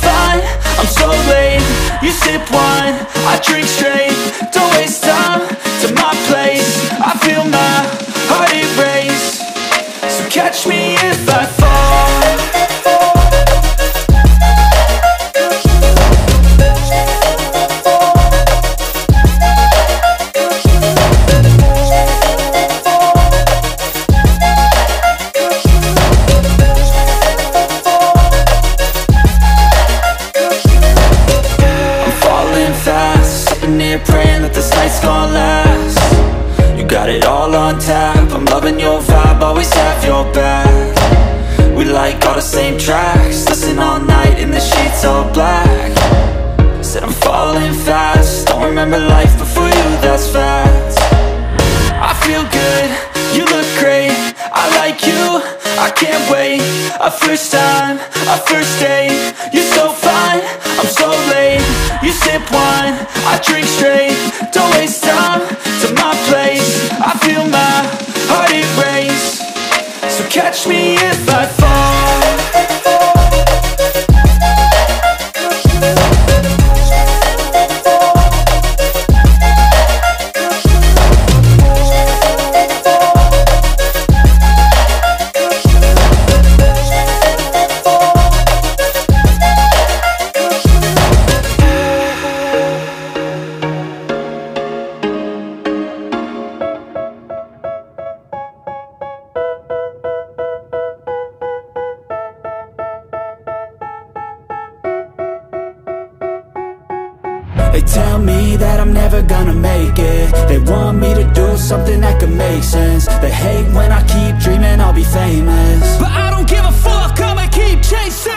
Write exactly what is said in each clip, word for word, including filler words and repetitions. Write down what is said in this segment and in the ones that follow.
fine, I'm so late. You sip wine, I drink straight. Don't waste time to my place. I feel my heart erase. So catch me if I fall. Praying that this night's gonna last. You got it all on tap. I'm loving your vibe, always have your back. We like all the same tracks. Listen all night in the sheets all black. Said I'm falling fast. Don't remember life before you, that's fact. I feel good, you look great. I like you, I can't wait. A first time, a first date. You're so fine, I'm so late. You sip wine, I drink straight. Don't waste time to my place. I feel my heart erase. So catch me if I fall. They tell me that I'm never gonna make it. They want me to do something that could make sense. They hate when I keep dreaming I'll be famous, but I don't give a fuck, I'ma keep chasing.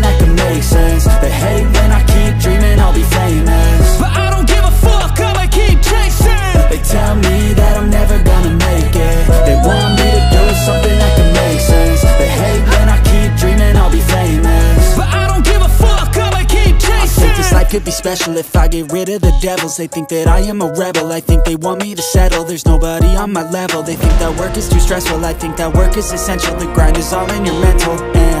that can make sense. They hate when I keep dreaming I'll be famous, but I don't give a fuck, I'ma keep chasing. They tell me that I'm never gonna make it. They want me to do something that can make sense. They hate when I keep dreaming I'll be famous, but I don't give a fuck, I'ma keep chasing. I think this life could be special if I get rid of the devils. They think that I am a rebel, I think they want me to settle. There's nobody on my level. They think that work is too stressful, I think that work is essential. The grind is all in your mental, and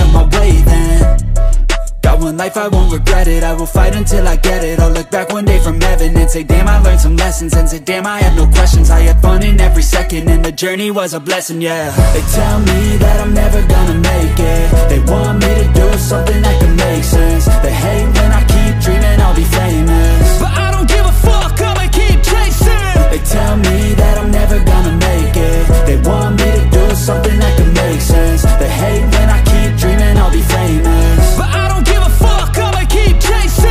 of my way then. Got one life, I won't regret it. I will fight until I get it. I'll look back one day from heaven and say, damn, I learned some lessons. And say, damn, I had no questions. I had fun in every second, and the journey was a blessing, yeah. They tell me that I'm never gonna make it. They want me to do something that can make sense. They hate when I keep dreaming I'll be famous, but I don't give a fuck, I'ma keep chasing. They tell me that I'm never gonna make it. They want me to do something that can make sense. They hate when I keep dreaming I'll be famous, but I don't give a fuck, I'ma keep chasing.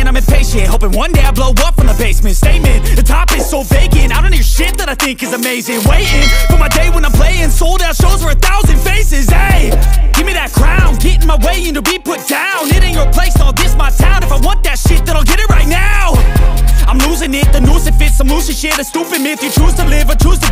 and I'm impatient, hoping one day I blow up from the basement. Statement, the top is so vacant. I don't hear shit that I think is amazing. Waiting for my day when I'm playing sold out shows for a thousand faces. Hey, give me that crown, get in my way and to be put down. It ain't your place, all this my town. If I want that shit, then I'll get it right now. I'm losing it, the noose it fits. I'm losing shit, a stupid myth. You choose to live or choose to